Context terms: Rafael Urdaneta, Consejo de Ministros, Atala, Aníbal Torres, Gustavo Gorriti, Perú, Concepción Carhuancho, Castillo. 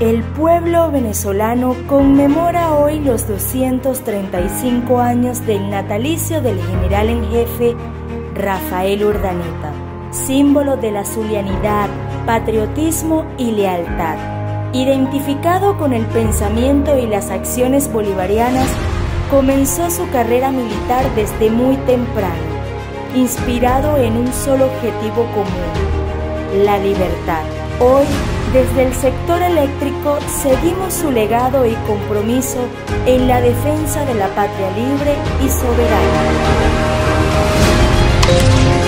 El pueblo venezolano conmemora hoy los 235 años del natalicio del general en jefe Rafael Urdaneta, símbolo de la zulianidad, patriotismo y lealtad. Identificado con el pensamiento y las acciones bolivarianas, comenzó su carrera militar desde muy temprano, inspirado en un solo objetivo común, la libertad. Hoy, desde el sector eléctrico seguimos su legado y compromiso en la defensa de la patria libre y soberana.